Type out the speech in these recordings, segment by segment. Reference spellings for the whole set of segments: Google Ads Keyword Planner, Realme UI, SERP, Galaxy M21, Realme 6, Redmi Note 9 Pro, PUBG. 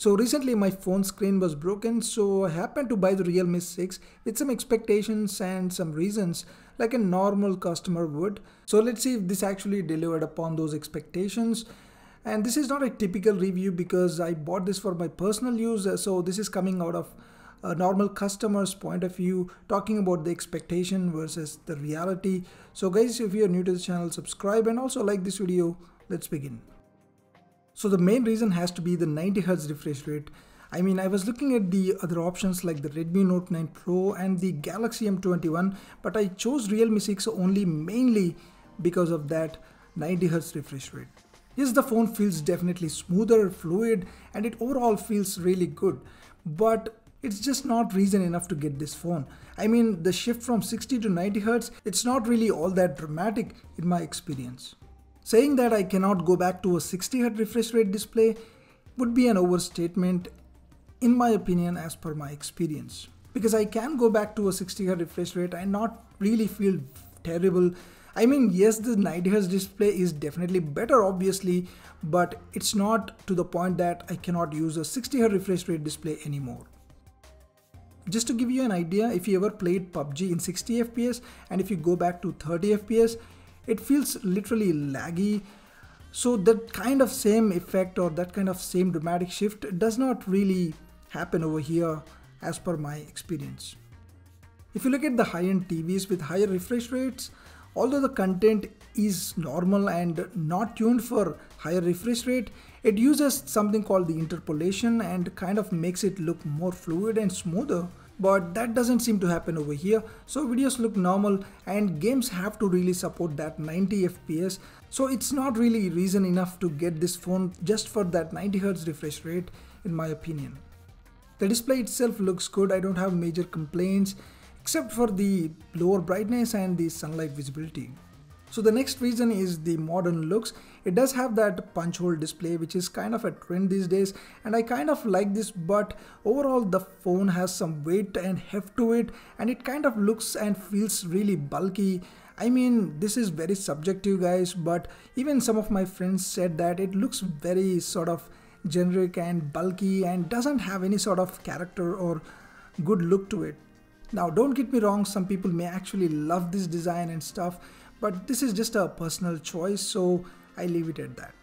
So recently my phone screen was broken, so I happened to buy the Realme 6 with some expectations and some reasons like a normal customer would. So let's see if this actually delivered upon those expectations. And this is not a typical review because I bought this for my personal use, so this is coming out of a normal customer's point of view, talking about the expectation versus the reality. So guys, if you are new to this channel, subscribe and also like this video. Let's begin. So the main reason has to be the 90Hz refresh rate. I mean, I was looking at the other options like the Redmi Note 9 Pro and the Galaxy M21, but I chose Realme 6 only mainly because of that 90Hz refresh rate. Yes, the phone feels definitely smoother, fluid, and it overall feels really good, but it's just not reason enough to get this phone. I mean, the shift from 60 to 90Hz, it's not really all that dramatic in my experience. Saying that I cannot go back to a 60Hz refresh rate display would be an overstatement in my opinion as per my experience. Because I can go back to a 60Hz refresh rate and not really feel terrible. I mean, yes, the 90Hz display is definitely better obviously, but it's not to the point that I cannot use a 60Hz refresh rate display anymore. Just to give you an idea, if you ever played PUBG in 60 FPS and if you go back to 30 FPS, it feels literally laggy, so that kind of same effect or that kind of same dramatic shift does not really happen over here as per my experience. If you look at the high-end TVs with higher refresh rates, although the content is normal and not tuned for higher refresh rate, it uses something called the interpolation and kind of makes it look more fluid and smoother. But that doesn't seem to happen over here, so videos look normal and games have to really support that 90 FPS, so it's not really reason enough to get this phone just for that 90Hz refresh rate in my opinion. The display itself looks good, I don't have major complaints except for the lower brightness and the sunlight visibility. So the next reason is the modern looks. It does have that punch hole display which is kind of a trend these days and I kind of like this, but overall the phone has some weight and heft to it and it kind of looks and feels really bulky. I mean, this is very subjective guys, but even some of my friends said that it looks very sort of generic and bulky and doesn't have any sort of character or good look to it. Now don't get me wrong, some people may actually love this design and stuff, but this is just a personal choice, so I leave it at that.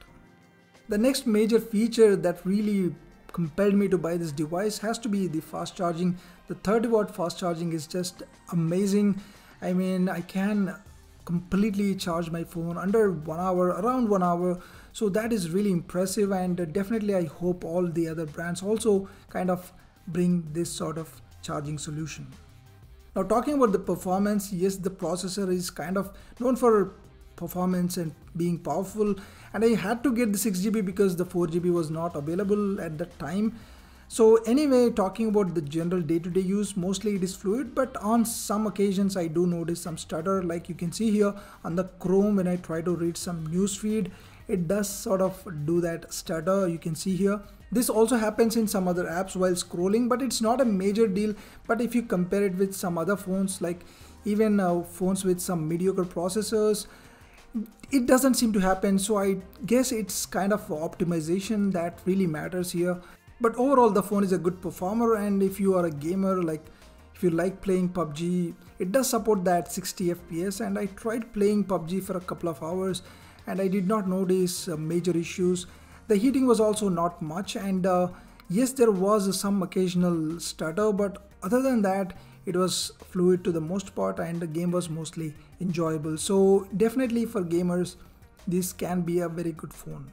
The next major feature that really compelled me to buy this device has to be the fast charging. The 30-watt fast charging is just amazing. I mean, I can completely charge my phone under 1 hour, around 1 hour, so that is really impressive and definitely I hope all the other brands also kind of bring this sort of charging solution. Now talking about the performance, yes, the processor is kind of known for performance and being powerful and I had to get the 6GB because the 4GB was not available at that time. So anyway, talking about the general day-to-day use, mostly it is fluid, but on some occasions I do notice some stutter, like you can see here on the Chrome when I try to read some newsfeed, it does sort of do that stutter, you can see here. This also happens in some other apps while scrolling, but it's not a major deal. But if you compare it with some other phones, like even phones with some mediocre processors, it doesn't seem to happen. So I guess it's kind of optimization that really matters here. But overall the phone is a good performer, and if you are a gamer, like if you like playing PUBG, it does support that 60 FPS, and I tried playing PUBG for a couple of hours and I did not notice major issues. The heating was also not much, and yes, there was some occasional stutter, but other than that it was fluid to the most part and the game was mostly enjoyable. So definitely for gamers this can be a very good phone.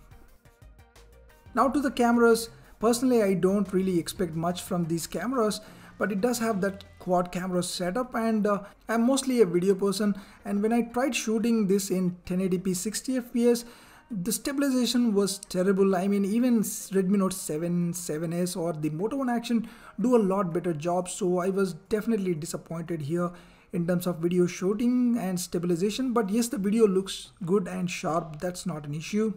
Now to the cameras. Personally I don't really expect much from these cameras, but it does have that quad camera setup, and I'm mostly a video person, and when I tried shooting this in 1080p 60 FPS, the stabilization was terrible. I mean, even Redmi Note 7, 7S or the Moto One Action do a lot better job, so I was definitely disappointed here in terms of video shooting and stabilization. But yes, the video looks good and sharp, that's not an issue.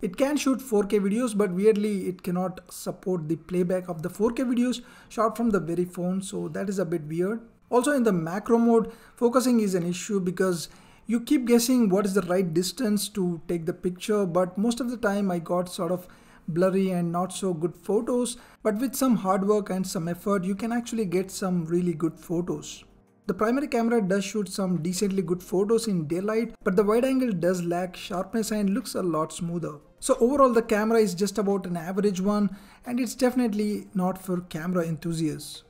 It can shoot 4K videos, but weirdly it cannot support the playback of the 4K videos shot from the very phone, so that is a bit weird. Also in the macro mode, focusing is an issue because you keep guessing what is the right distance to take the picture, but most of the time I got sort of blurry and not so good photos, but with some hard work and some effort you can actually get some really good photos. The primary camera does shoot some decently good photos in daylight, but the wide angle does lack sharpness and looks a lot smoother. So overall the camera is just about an average one, and it's definitely not for camera enthusiasts.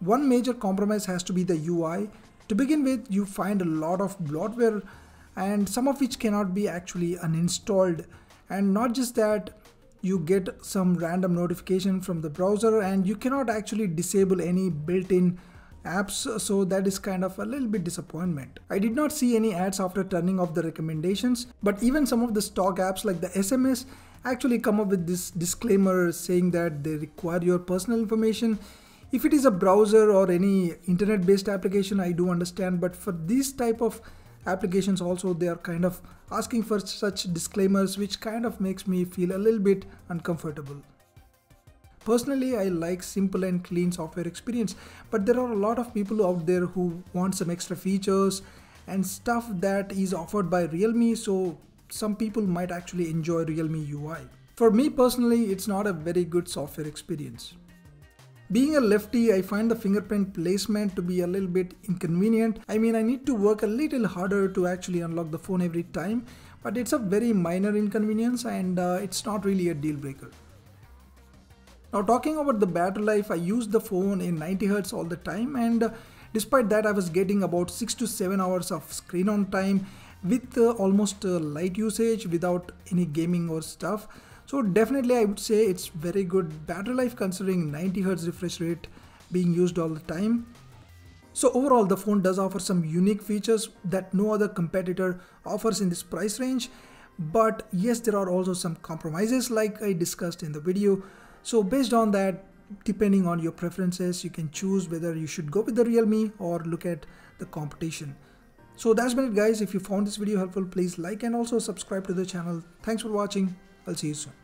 One major compromise has to be the UI. To begin with, you find a lot of bloatware and some of which cannot be actually uninstalled. And not just that, you get some random notification from the browser and you cannot actually disable any built-in apps, so that is kind of a little bit disappointment. I did not see any ads after turning off the recommendations, but even some of the stock apps like the SMS actually come up with this disclaimer saying that they require your personal information. If it is a browser or any internet-based application, I do understand, but for these type of applications also, they are kind of asking for such disclaimers, which kind of makes me feel a little bit uncomfortable. Personally, I like simple and clean software experience, but there are a lot of people out there who want some extra features and stuff that is offered by Realme, so some people might actually enjoy Realme UI. For me personally, it's not a very good software experience. Being a lefty, I find the fingerprint placement to be a little bit inconvenient. I mean, I need to work a little harder to actually unlock the phone every time, but it's a very minor inconvenience and it's not really a deal breaker. Now, talking about the battery life, I used the phone in 90Hz all the time, and despite that I was getting about 6 to 7 hours of screen on time with almost light usage without any gaming or stuff. So definitely I would say it's very good battery life considering 90Hz refresh rate being used all the time. So overall the phone does offer some unique features that no other competitor offers in this price range. But yes, there are also some compromises like I discussed in the video. So based on that, depending on your preferences, you can choose whether you should go with the Realme or look at the competition. So that's been it guys. If you found this video helpful, please like and also subscribe to the channel. Thanks for watching. I'll see you soon.